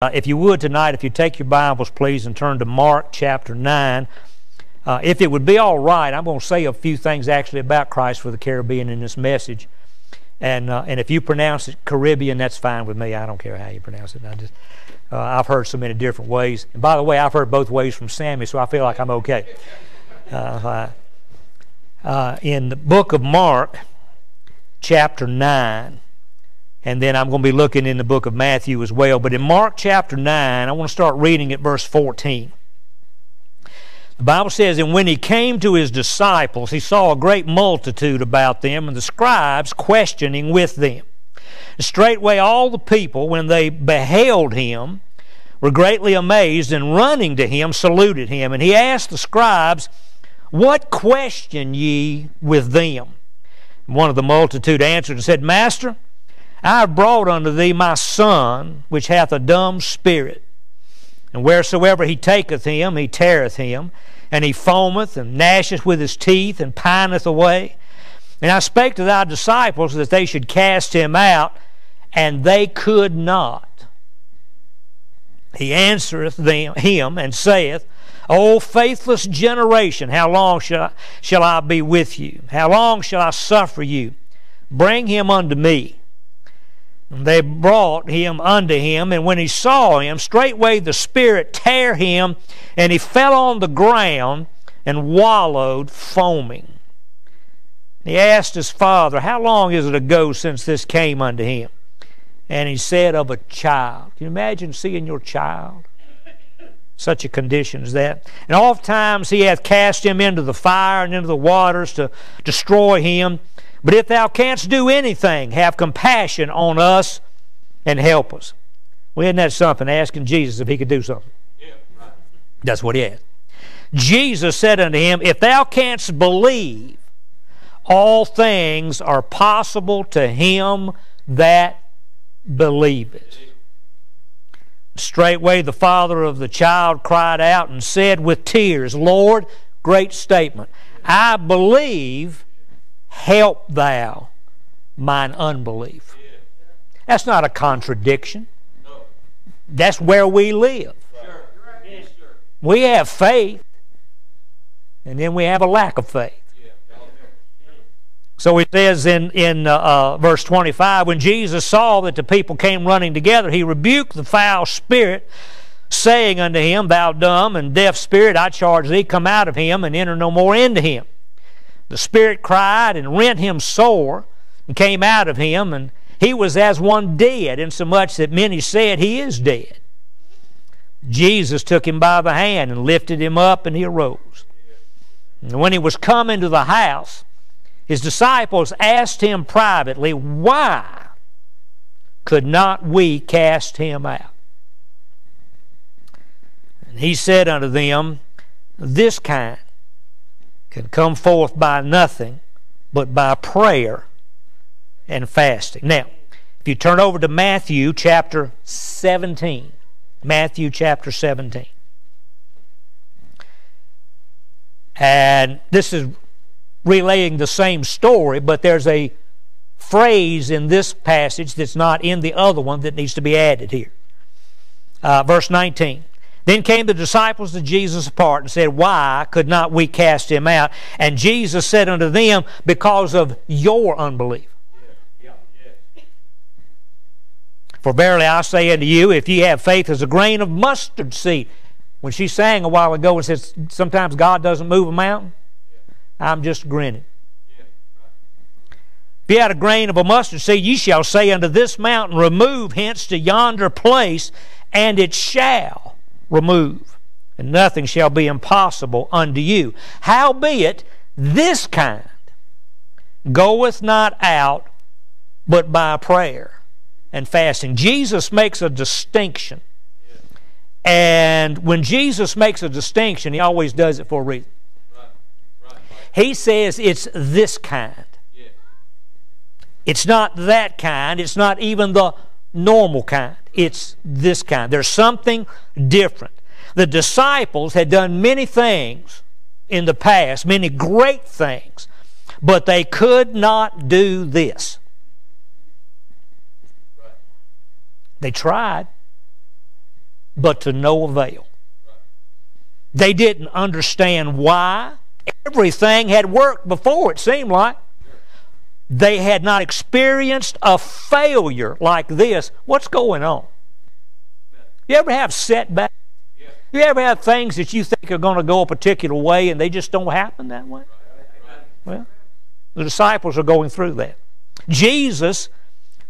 If you would tonight, if you take your Bibles, please, and turn to Mark chapter 9. If it would be all right, I'm going to say a few things actually about Christ for the Caribbean in this message. And if you pronounce it Caribbean, that's fine with me. I don't care how you pronounce it. I've heard so many different ways. And by the way, I've heard both ways from Sammy, so I feel like I'm okay. In the book of Mark, chapter 9. And then I'm going to be looking in the book of Matthew as well. But in Mark chapter 9, I want to start reading at verse 14. The Bible says, "And when he came to his disciples, he saw a great multitude about them, and the scribes questioning with them. And straightway all the people, when they beheld him, were greatly amazed, and running to him, saluted him. And he asked the scribes, 'What question ye with them?' And one of the multitude answered and said, 'Master, I have brought unto thee my son, which hath a dumb spirit. And wheresoever he taketh him, he teareth him, and he foameth, and gnasheth with his teeth, and pineth away. And I spake to thy disciples that they should cast him out, and they could not. He answereth them, him, and saith, O faithless generation, how long shall I be with you? How long shall I suffer you? Bring him unto me. And they brought him unto him, and when he saw him, straightway the spirit tare him, and he fell on the ground and wallowed, foaming. And he asked his father, How long is it ago since this came unto him? And he said, Of a child." Can you imagine seeing your child? Such a condition as that. "And oftentimes he hath cast him into the fire and into the waters to destroy him. But if thou canst do anything, have compassion on us and help us." Well, isn't that something, asking Jesus if he could do something? Yeah, right. That's what he asked. "Jesus said unto him, If thou canst believe, all things are possible to him that believeth." Straightway the father of the child cried out and said with tears, "Lord," great statement, "I believe, help thou mine unbelief." That's not a contradiction. That's where we live. We have faith, and then we have a lack of faith. So it says in verse 25, "When Jesus saw that the people came running together, he rebuked the foul spirit, saying unto him, Thou dumb and deaf spirit, I charge thee, come out of him, and enter no more into him. The spirit cried and rent him sore, and came out of him, and he was as one dead, insomuch that many said, He is dead. Jesus took him by the hand, and lifted him up, and he arose. And when he was come into the house, his disciples asked him privately, Why could not we cast him out? And he said unto them, This kind can come forth by nothing but by prayer and fasting." Now, if you turn over to Matthew chapter 17, Matthew chapter 17. And this is relaying the same story, but there's a phrase in this passage that's not in the other one that needs to be added here. Verse 19. "Then came the disciples to Jesus apart and said, Why could not we cast him out? And Jesus said unto them, Because of your unbelief. For verily I say unto you, if ye have faith as a grain of mustard seed." When she sang a while ago and says, sometimes God doesn't move a mountain, I'm just grinning. "If ye had a grain of a mustard seed, ye shall say unto this mountain, Remove hence to yonder place, and it shall remove, and nothing shall be impossible unto you. Howbeit, this kind goeth not out but by prayer and fasting." Jesus makes a distinction. And when Jesus makes a distinction, he always does it for a reason. He says it's this kind. It's not that kind. It's not even the normal kind. It's this kind. There's something different. The disciples had done many things in the past, many great things, but they could not do this. They tried. but to no avail. They didn't understand why. Everything had worked before, it seemed like. They had not experienced a failure like this. What's going on? You ever have setbacks? You ever have things that you think are going to go a particular way and they just don't happen that way? Well, the disciples are going through that. Jesus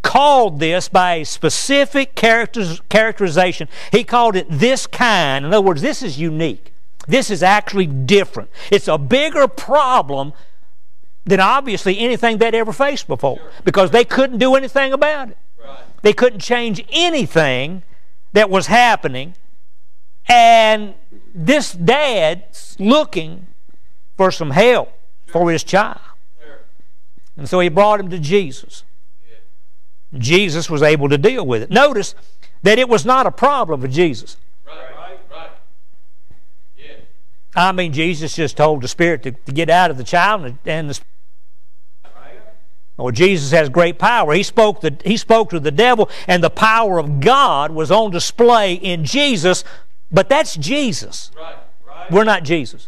called this by a specific characterization. He called it this kind. In other words, this is unique. This is actually different. It's a bigger problem than obviously anything they'd ever faced before, because they couldn't do anything about it. They couldn't change anything that was happening. And this dad's looking for some help for his child. And so he brought him to Jesus. Jesus was able to deal with it. Notice that it was not a problem for Jesus. I mean, Jesus just told the spirit to get out of the child, and the Jesus has great power. He spoke to the devil, and the power of God was on display in Jesus. But that's Jesus. We're not Jesus.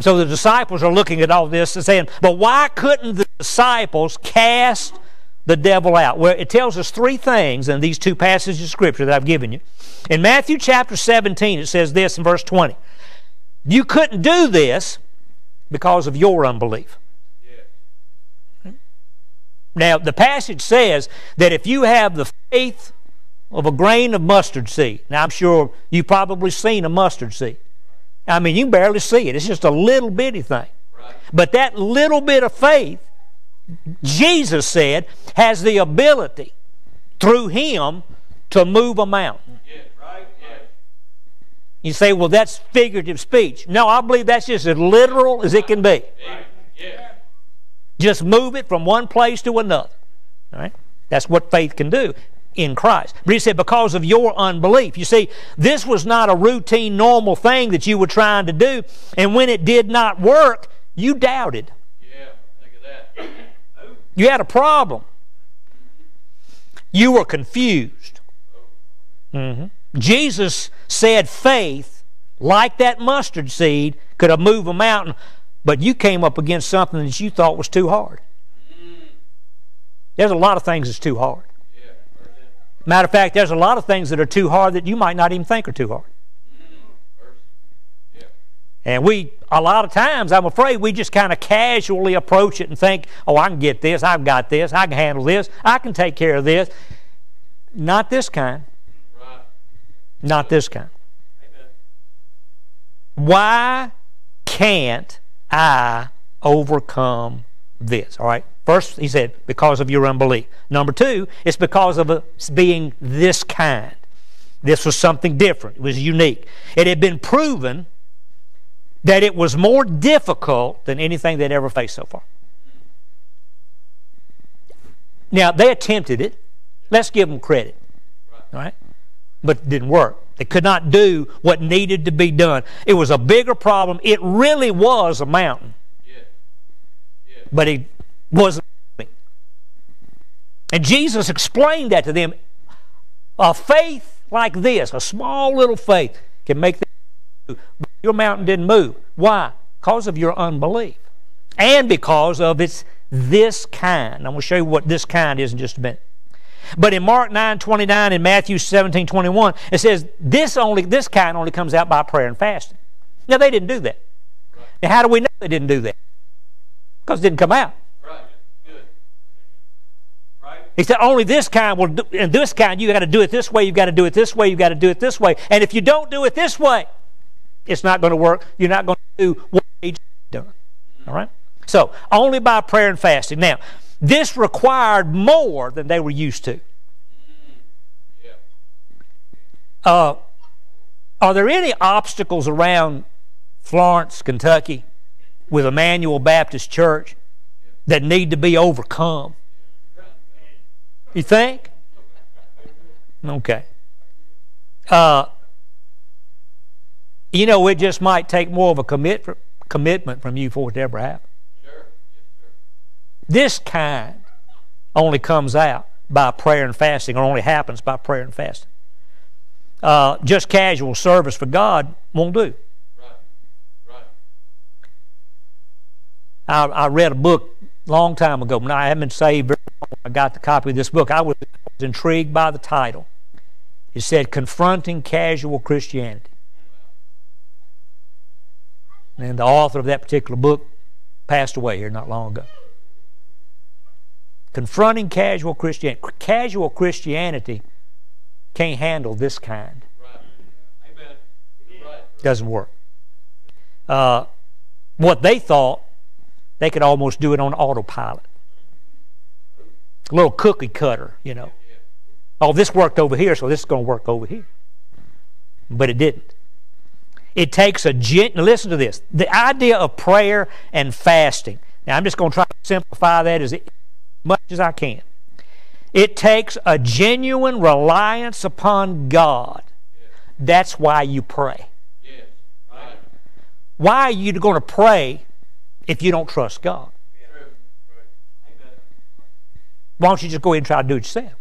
So the disciples are looking at all this and saying, but why couldn't the disciples cast the devil out? Well, it tells us three things in these two passages of Scripture that I've given you. In Matthew chapter 17, it says this in verse 20. You couldn't do this because of your unbelief. Now, the passage says that if you have the faith of a grain of mustard seed. Now, I'm sure you've probably seen a mustard seed. I mean, you can barely see it. It's just a little bitty thing. But that little bit of faith, Jesus said, has the ability through Him to move a mountain. You say, well, that's figurative speech. No, I believe that's just as literal as it can be. Just move it from one place to another. All right? That's what faith can do in Christ. But he said, because of your unbelief. You see, this was not a routine, normal thing that you were trying to do, and when it did not work, you doubted. You had a problem. You were confused. Jesus said faith, like that mustard seed, could have moved a mountain, but you came up against something that you thought was too hard. There's a lot of things that's too hard. Matter of fact, there's a lot of things that are too hard that you might not even think are too hard. And a lot of times, I'm afraid, we just kind of casually approach it and think, oh, I can get this, I've got this, I can handle this, I can take care of this. Not this kind. Not this kind. Why can't I overcome this? All right. First, he said, because of your unbelief. Number two, it's because of us being this kind. This was something different. It was unique. It had been proven that it was more difficult than anything they'd ever faced so far. Now, they attempted it. Let's give them credit. All right? But it didn't work. They could not do what needed to be done. It was a bigger problem. It really was a mountain. But it wasn't. And Jesus explained that to them. A faith like this, a small little faith, can make them move. But your mountain didn't move. Why? Because of your unbelief. And because of its this kind. I'm going to show you what this kind is in just a minute. But in Mark 9:29 and Matthew 17:21, it says this kind only comes out by prayer and fasting. Now, they didn't do that. Now, how do we know they didn't do that? Because it didn't come out. He said, only this kind will do, and this kind, you've got to do it this way, you've got to do it this way, you've got to do it this way. And if you don't do it this way, it's not going to work. You're not going to do what needs to be done. All right? So, only by prayer and fasting. Now, this required more than they were used to. Are there any obstacles around Florence, Kentucky, with Emanuel Baptist Church that need to be overcome? You think? Okay. You know, it just might take more of a commitment from you for it to ever happen. This kind only comes out by prayer and fasting, or only happens by prayer and fasting. just casual service for God won't do. Right. I read a book a long time ago. Now, I haven't been saved very long when I got the copy of this book. I was intrigued by the title. It said, Confronting Casual Christianity. And the author of that particular book passed away here not long ago. Confronting casual Christianity. Casual Christianity can't handle this kind. Right. Amen. Right. Doesn't work. What they thought, they could almost do it on autopilot. A little cookie cutter, you know. Oh, this worked over here, so this is going to work over here. But it didn't. It takes a genuine, listen to this, the idea of prayer and fasting. Now, I'm just going to try to simplify that as much as I can. It takes a genuine reliance upon God. That's why you pray. Why are you going to pray if you don't trust God? Why don't you just go ahead and try to do it yourself?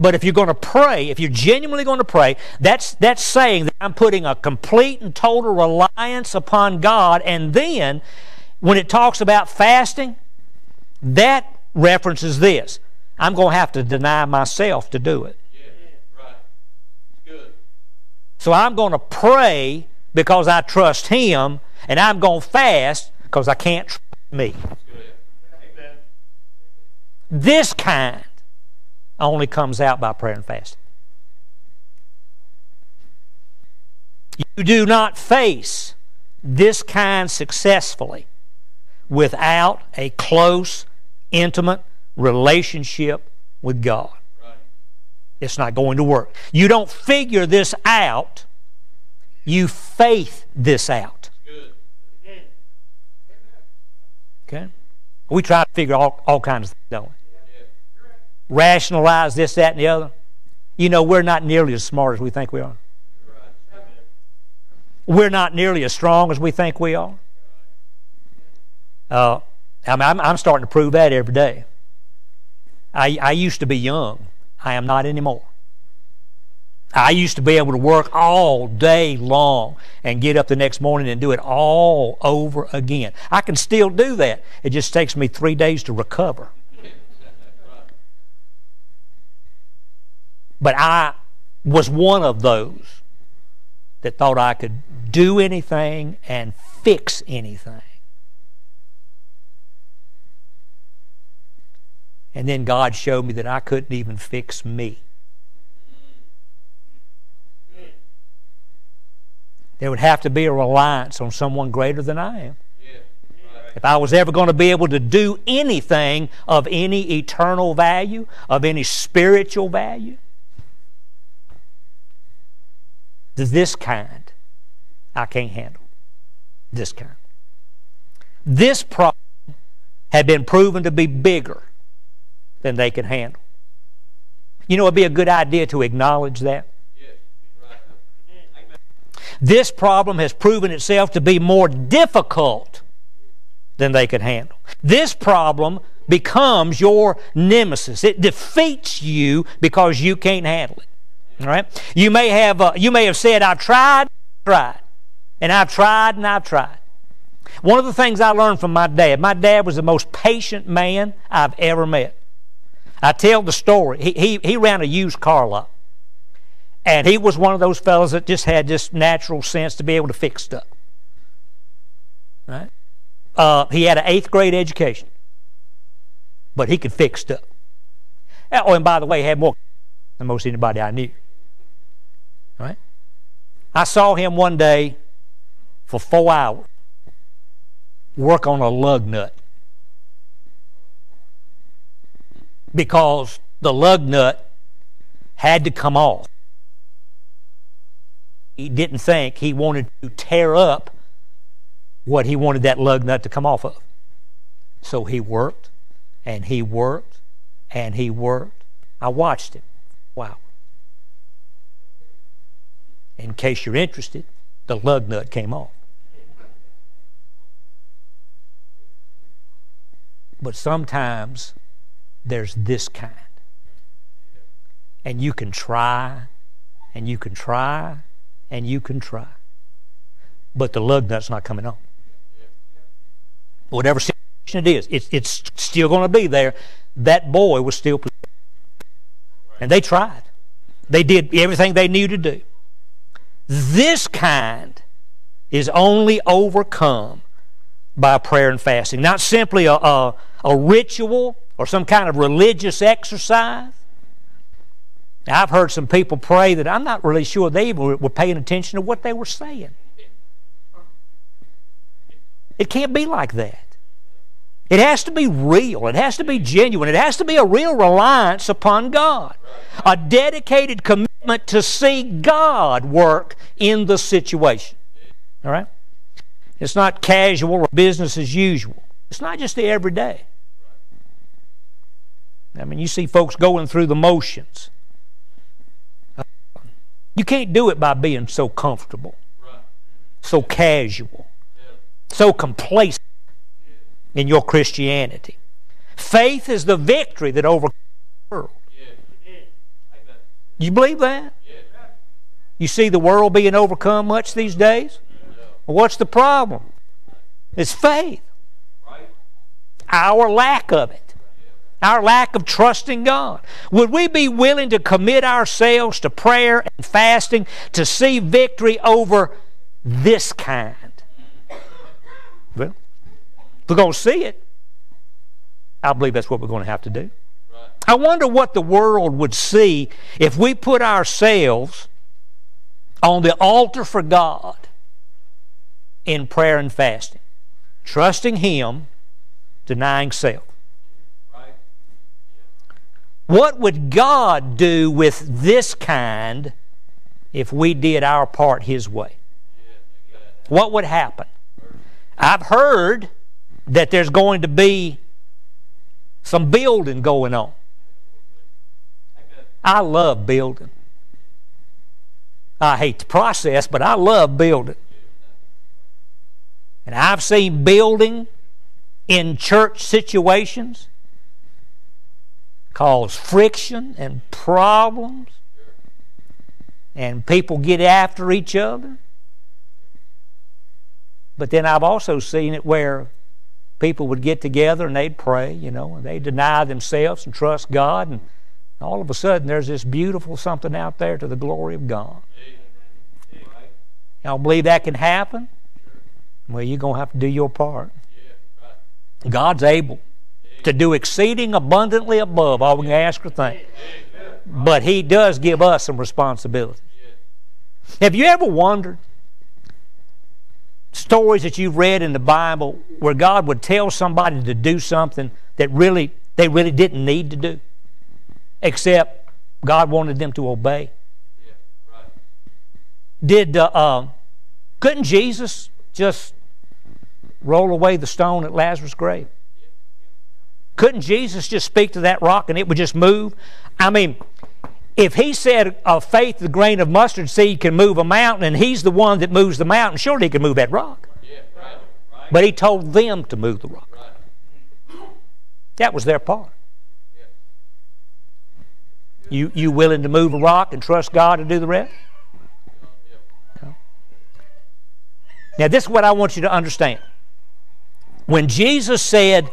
But if you're going to pray, if you're genuinely going to pray, that's saying that I'm putting a complete and total reliance upon God. And then, when it talks about fasting, that references this. I'm going to have to deny myself to do it. Yeah, right. Good. So I'm going to pray because I trust Him, and I'm going to fast because I can't trust me. Amen. This kind only comes out by prayer and fasting. You do not face this kind successfully without a close, intimate relationship with God. Right. It's not going to work. You don't figure this out. You faith this out. Good. Okay? We try to figure all kinds of things, don't we? Rationalize this, that, and the other. You know, we're not nearly as smart as we think we are. We're not nearly as strong as we think we are. I'm starting to prove that every day. I used to be young. I am not anymore. I used to be able to work all day long and get up the next morning and do it all over again. I can still do that. It just takes me 3 days to recover. But I was one of those that thought I could do anything and fix anything. And then God showed me that I couldn't even fix me. There would have to be a reliance on someone greater than I am. If I was ever going to be able to do anything of any eternal value, of any spiritual value, this kind I can't handle. This kind. This problem had been proven to be bigger than they could handle. You know, it'd be a good idea to acknowledge that. This problem has proven itself to be more difficult than they could handle. This problem becomes your nemesis. It defeats you because you can't handle it. All right? You may have said, I've tried and I've tried. One of the things I learned from my dad was the most patient man I've ever met. I tell the story. He ran a used car lot, and he was one of those fellows that just had this natural sense to be able to fix stuff. All right? He had an 8th grade education, but he could fix stuff. Oh, and by the way, he had more than most anybody I knew. Right? I saw him one day for 4 hours work on a lug nut, because the lug nut had to come off. He didn't think he wanted to tear up what he wanted that lug nut to come off of. So he worked and he worked and he worked. I watched him. Wow. In case you're interested, the lug nut came off. But sometimes there's this kind. And you can try and you can try and you can try, but the lug nut's not coming on. Whatever situation it is, it's still going to be there. That boy was still playing. And they tried. They did everything they knew to do. This kind is only overcome by prayer and fasting. Not simply a ritual or some kind of religious exercise. Now, I've heard some people pray that I'm not really sure they even were paying attention to what they were saying. It can't be like that. It has to be real. It has to be genuine. It has to be a real reliance upon God. A dedicated commitment to see God work in the situation. All right? It's not casual or business as usual. It's not just the everyday. I mean, you see folks going through the motions. You can't do it by being so comfortable, so casual, so complacent in your Christianity. Faith is the victory that overcomes the world. You believe that? You see the world being overcome much these days? Well, what's the problem? It's faith. Our lack of it. Our lack of trusting God. Would we be willing to commit ourselves to prayer and fasting to see victory over this kind? Well, if we're going to see it, I believe that's what we're going to have to do. I wonder what the world would see if we put ourselves on the altar for God in prayer and fasting, trusting Him, denying self. What would God do with this kind if we did our part His way? What would happen? I've heard that there's going to be some building going on. I love building. I hate the process, but I love building. And I've seen building in church situations cause friction and problems, and people get after each other. But then I've also seen it where people would get together and they'd pray, you know, and they'd deny themselves and trust God, and all of a sudden there's this beautiful something out there to the glory of God. Y'all believe that can happen? Well, you're going to have to do your part. God's able to do exceeding abundantly above all we can ask or think. But He does give us some responsibility. Have you ever wondered stories that you've read in the Bible where God would tell somebody to do something that really they really didn't need to do, except God wanted them to obey? Couldn't Jesus just roll away the stone at Lazarus' grave? Couldn't Jesus just speak to that rock and it would just move? I mean, if He said of faith the grain of mustard seed can move a mountain, and He's the one that moves the mountain, surely He can move that rock. But He told them to move the rock. That was their part. You willing to move a rock and trust God to do the rest? No. Now, this is what I want you to understand. When Jesus said,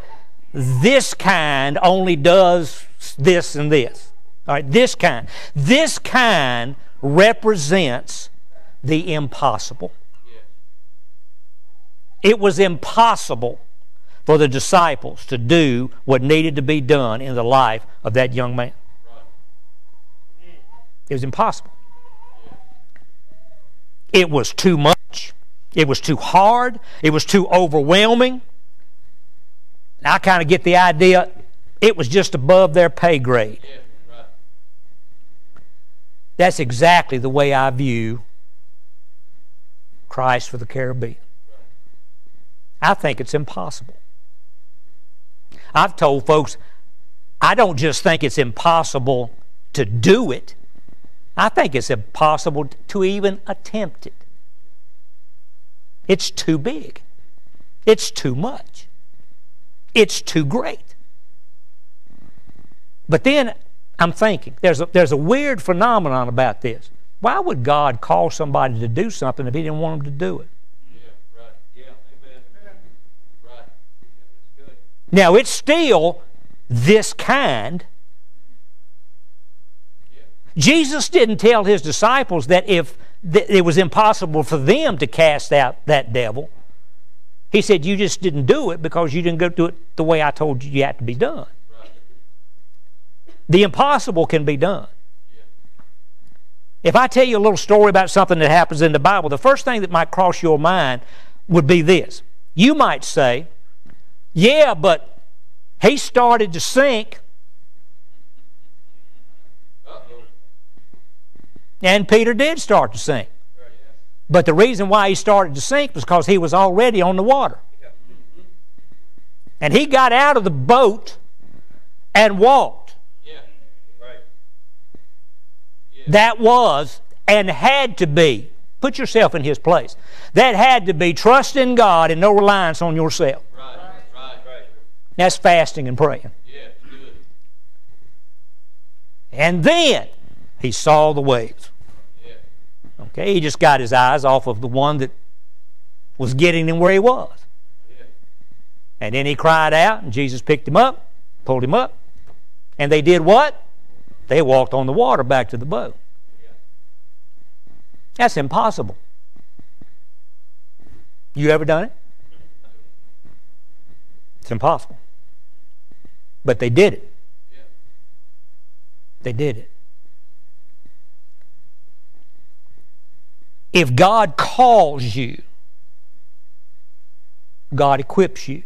"This kind only does this and this." All right, this kind. This kind represents the impossible. It was impossible for the disciples to do what needed to be done in the life of that young man. It was impossible. It was too much. It was too hard. It was too overwhelming. I kind of get the idea it was just above their pay grade. That's exactly the way I view Christ for the Caribbean. I think it's impossible. I've told folks, I don't just think it's impossible to do it. I think it's impossible to even attempt it. It's too big. It's too much. It's too great. But then I'm thinking, there's a weird phenomenon about this. Why would God call somebody to do something if He didn't want them to do it? Yeah, right. Yeah, amen. Right. Yeah, that's good. Now, it's still this kind. Yeah. Jesus didn't tell His disciples that if it was impossible for them to cast out that devil. He said, you just didn't do it because you didn't go do it the way I told you had to be done. Right. The impossible can be done. Yeah. If I tell you a little story about something that happens in the Bible, the first thing that might cross your mind would be this. You might say, yeah, but he started to sink. Uh-oh. And Peter did start to sink. But the reason why he started to sink was because he was already on the water. And he got out of the boat and walked. Yeah. Right. Yeah. That was and had to be, put yourself in his place, that had to be trust in God and no reliance on yourself. Right. Right. Right. That's fasting and praying. Yeah. Good. And then he saw the waves. Okay, he just got his eyes off of the one that was getting him where he was. Yeah. And then he cried out, and Jesus picked him up, pulled him up, and they did what? They walked on the water back to the boat. Yeah. That's impossible. You ever done it? It's impossible. But they did it. Yeah. They did it. If God calls you, God equips you.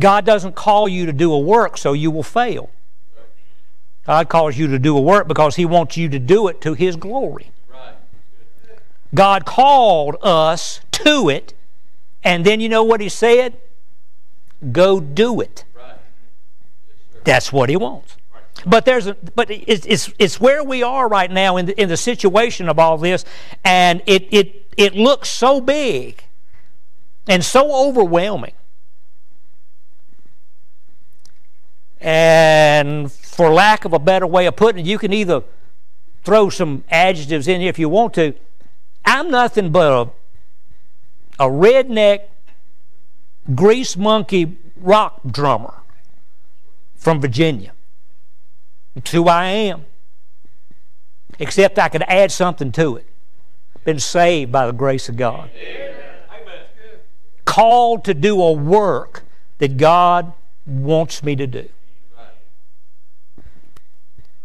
God doesn't call you to do a work so you will fail. God calls you to do a work because He wants you to do it to His glory. God called us to it, and then you know what He said? Go do it. That's what He wants. But it's where we are right now in the situation of all this, and it looks so big and so overwhelming. And for lack of a better way of putting it, you can either throw some adjectives in here if you want to. I'm nothing but a redneck, grease monkey rock drummer from Virginia. It's who I am. Except I could add something to it. Been saved by the grace of God. Amen. Called to do a work that God wants me to do.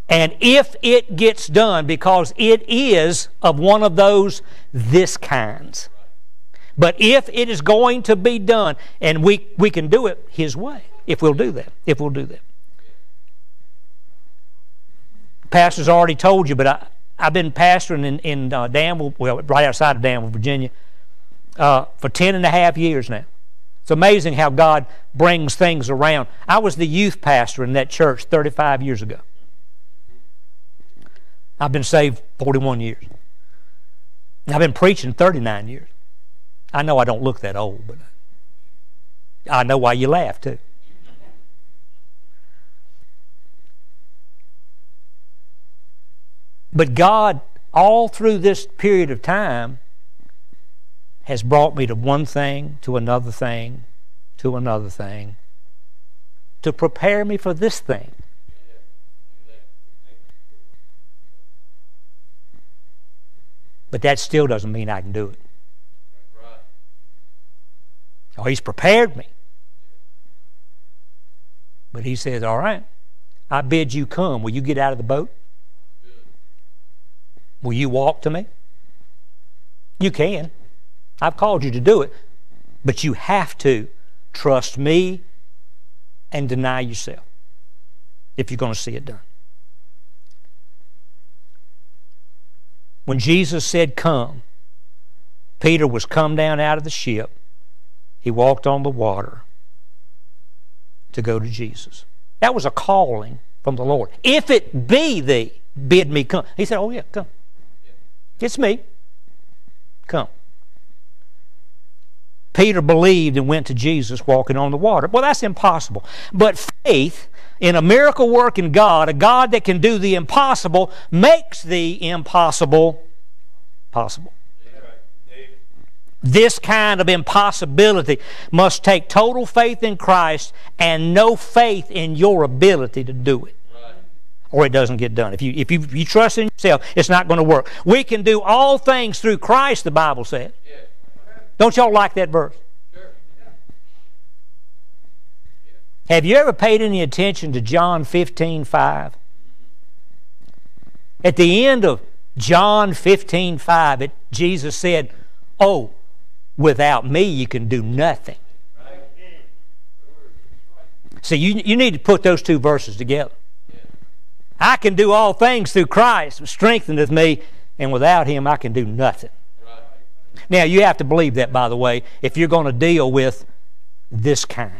And if it gets done, because it is of one of those this kinds. But if it is going to be done, and we can do it His way, if we'll do that. If we'll do that. Pastor's already told you, but I've been pastoring in Danville, well, right outside of Danville, Virginia, for 10.5 years now. It's amazing how God brings things around. I was the youth pastor in that church 35 years ago. I've been saved 41 years. I've been preaching 39 years. I know I don't look that old, but I know why you laugh, too. But God, all through this period of time, has brought me to one thing, to another thing, to another thing, to prepare me for this thing. But that still doesn't mean I can do it. Oh, He's prepared me. But He says, all right, I bid you come. Will you get out of the boat? Will you walk to me? You can. I've called you to do it, but you have to trust me and deny yourself if you're going to see it done. When Jesus said, come, Peter was come down out of the ship. He walked on the water to go to Jesus. That was a calling from the Lord. If it be thee, bid me come. He said, oh yeah, come. It's me. Come. Peter believed and went to Jesus walking on the water. Well, that's impossible. But faith in a miracle working God, a God that can do the impossible, makes the impossible possible. This kind of impossibility must take total faith in Christ and no faith in your ability to do it. Or it doesn't get done. If you trust in yourself, it's not going to work. We can do all things through Christ, the Bible says. Don't y'all like that verse? Have you ever paid any attention to John 15:5? At the end of John 15:5, Jesus said, "Oh, without me you can do nothing." See, you need to put those two verses together. I can do all things through Christ who strengtheneth me, and without Him I can do nothing. Now, you have to believe that, by the way, if you're going to deal with this kind.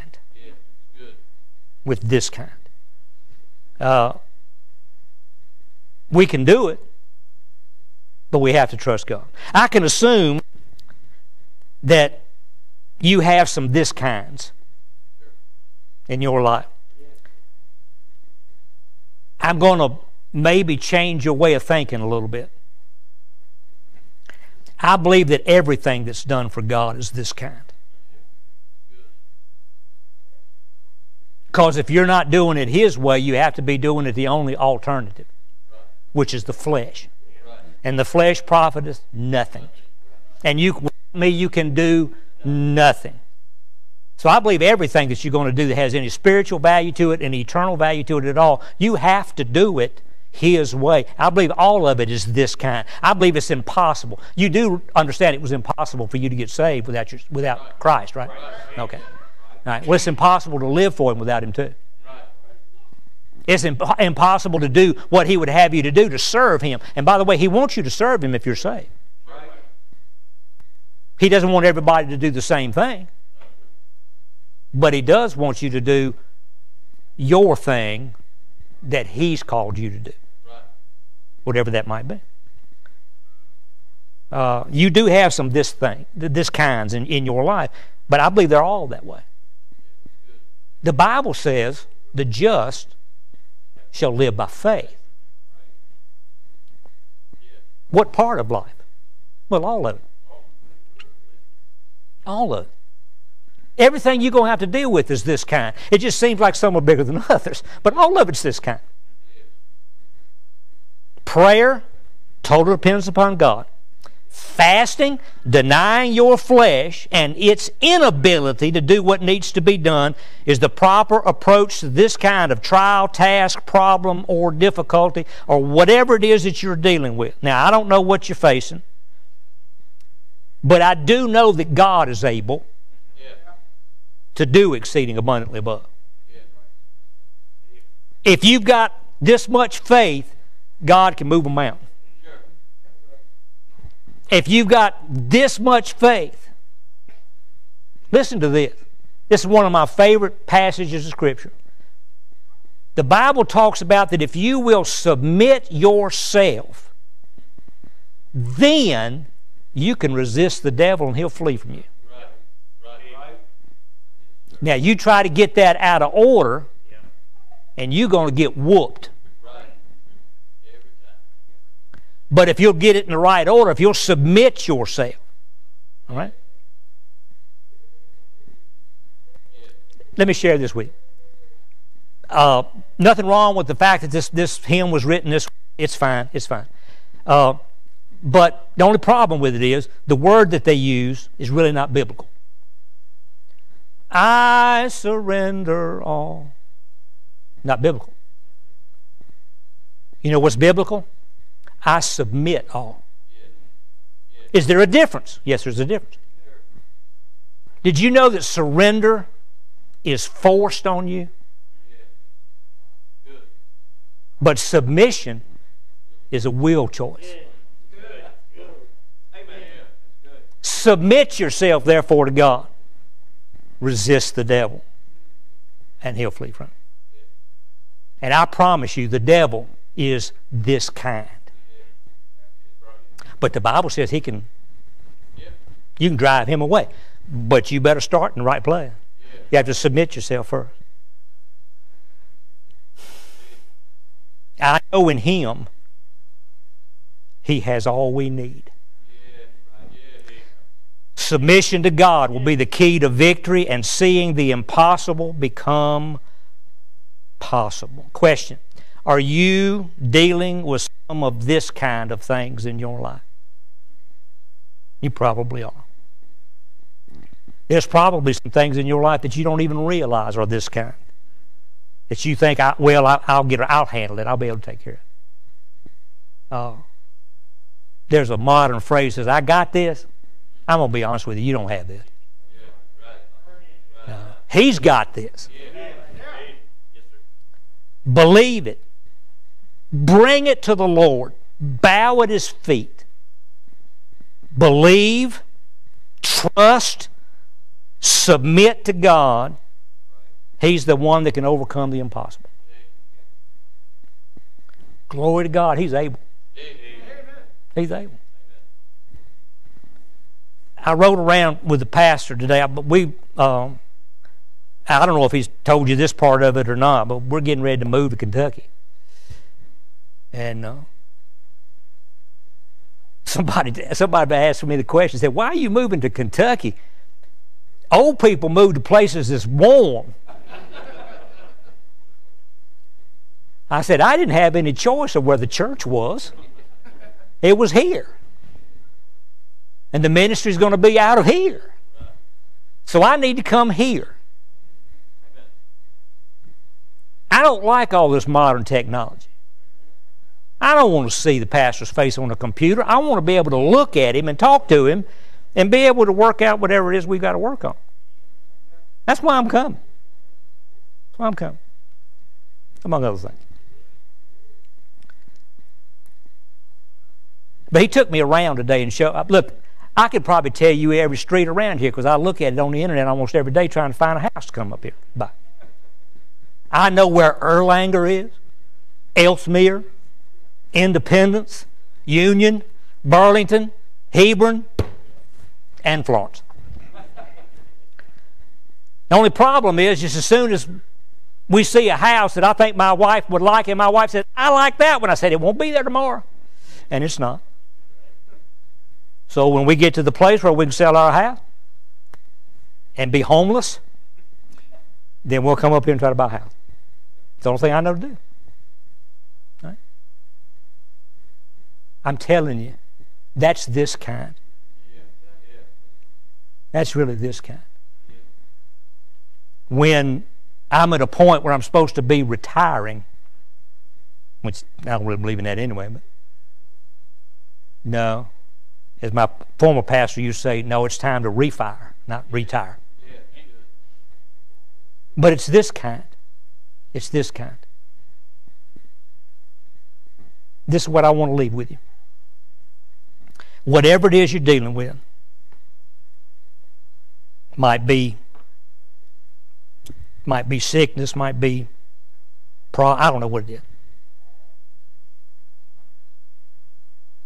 With this kind. We can do it, but we have to trust God. I can assume that you have some this kinds in your life. I'm going to maybe change your way of thinking a little bit. I believe that everything that's done for God is this kind. Because if you're not doing it His way, you have to be doing it the only alternative, which is the flesh. And the flesh profiteth nothing. And you can do nothing. So I believe everything that you're going to do that has any spiritual value to it, any eternal value to it at all, you have to do it His way. I believe all of it is this kind. I believe it's impossible. You do understand it was impossible for you to get saved without Christ, right? Okay. All right. Well, it's impossible to live for Him without Him too. It's impossible to do what He would have you to do to serve Him. And by the way, He wants you to serve Him if you're saved. He doesn't want everybody to do the same thing. But He does want you to do your thing that He's called you to do. Whatever that might be. You do have some this kinds in your life, but I believe they're all that way. The Bible says the just shall live by faith. What part of life? Well, all of it. All of it. Everything you're going to have to deal with is this kind. It just seems like some are bigger than others, but all of it's this kind. Prayer, total dependence upon God. Fasting, denying your flesh and its inability to do what needs to be done, is the proper approach to this kind of trial, task, problem, or difficulty, or whatever it is that you're dealing with. Now, I don't know what you're facing, but I do know that God is able to do exceeding abundantly above. If you've got this much faith, God can move a mountain. If you've got this much faith, listen to this. This is one of my favorite passages of Scripture. The Bible talks about that if you will submit yourself, then you can resist the devil and he'll flee from you. Now, you try to get that out of order, and you're going to get whooped. But if you'll get it in the right order, if you'll submit yourself, all right? Let me share this with you. Nothing wrong with the fact that this hymn was written this way. It's fine, it's fine. But the only problem with it is the word that they use is really not biblical. I surrender all. Not biblical. You know what's biblical? I submit all. Is there a difference? Yes, there's a difference. Did you know that surrender is forced on you? But submission is a will choice. Submit yourself, therefore, to God. Resist the devil and he'll flee from it. And I promise you, the devil is this kind. But the Bible says you can drive him away. But you better start in the right place. You have to submit yourself first. I know in Him, He has all we need. Submission to God will be the key to victory and seeing the impossible become possible. Question: are you dealing with some of this kind of things in your life? You probably are. There's probably some things in your life that you don't even realize are this kind, that you think, I'll get it, I'll handle it, I'll be able to take care of it. There's a modern phrase that says, I got this. I'm going to be honest with you, you don't have this. No. He's got this. Believe it. Bring it to the Lord. Bow at His feet. Believe, trust, submit to God. He's the one that can overcome the impossible. Glory to God, He's able. He's able. I rode around with the pastor today. I don't know if he's told you this part of it or not, but we're getting ready to move to Kentucky. And somebody asked me the question, said, why are you moving to Kentucky? Old people move to places that's warm. I said, I didn't have any choice of where the church was. It was here. And the ministry is going to be out of here. So I need to come here. I don't like all this modern technology. I don't want to see the pastor's face on a computer. I want to be able to look at him and talk to him and be able to work out whatever it is we've got to work on. That's why I'm coming. That's why I'm coming. Among other things. But he took me around today and showed. Look, I could probably tell you every street around here because I look at it on the internet almost every day trying to find a house to come up here by. I know where Erlanger is, Ellesmere, Independence, Union, Burlington, Hebron, and Florence. The only problem is just as soon as we see a house that I think my wife would like, and my wife said, I like that one. I said, it won't be there tomorrow. And it's not. So when we get to the place where we can sell our house and be homeless, then we'll come up here and try to buy a house. It's the only thing I know to do. Right? I'm telling you, that's this kind. That's really this kind. When I'm at a point where I'm supposed to be retiring, which I don't really believe in that anyway, but no. As my former pastor used to say, no, it's time to refire, not retire. But it's this kind. It's this kind. This is what I want to leave with you. Whatever it is you're dealing with, might be sickness, might be I don't know what it is.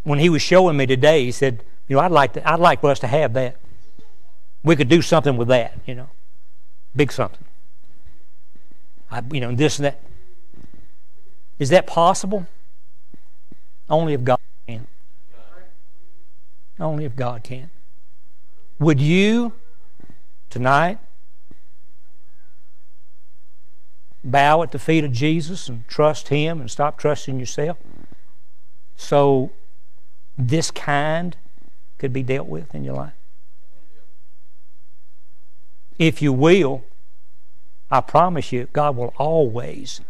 When he was showing me today, he said, you know, I'd like for us to have that. We could do something with that, you know. Big something. This and that. Is that possible? Only if God can. Only if God can. Would you tonight bow at the feet of Jesus and trust Him and stop trusting yourself? So this kind could be dealt with in your life. If you will, I promise you, God will always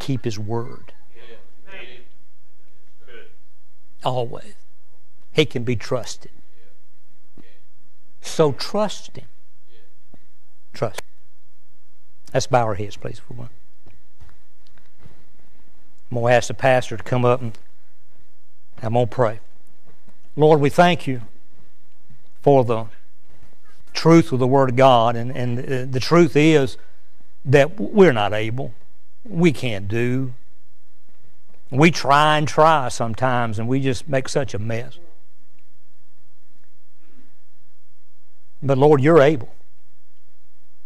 keep His word. Always. He can be trusted. So trust Him. Trust. Let's bow our heads, please, for one. I'm going to ask the pastor to come up and I'm going to pray. Lord, we thank You for the truth of the Word of God. And the truth is that we're not able. We can't do. We try and try sometimes, and we just make such a mess. But Lord, you're able.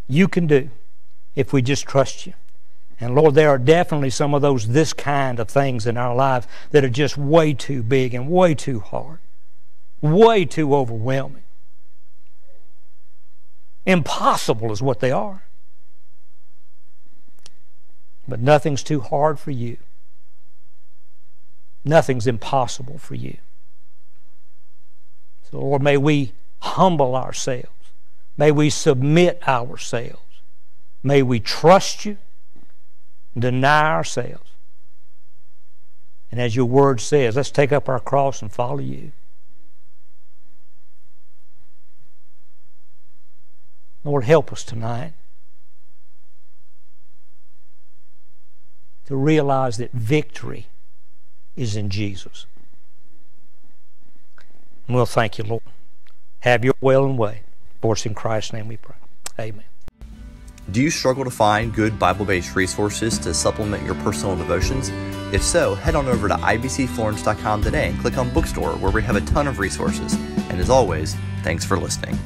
You can do if we just trust you. And Lord, there are definitely some of those this kind of things in our lives that are just way too big and way too hard, way too overwhelming. Impossible is what they are. But nothing's too hard for you. Nothing's impossible for you. So Lord, may we humble ourselves. May we submit ourselves. May we trust you, deny ourselves. And as your word says, let's take up our cross and follow you. Lord, help us tonight to realize that victory is in Jesus. And we'll thank you, Lord. Have your will and way. For it's in Christ's name we pray. Amen. Do you struggle to find good Bible-based resources to supplement your personal devotions? If so, head on over to IBCFlorence.com today and click on Bookstore, where we have a ton of resources. And as always, thanks for listening.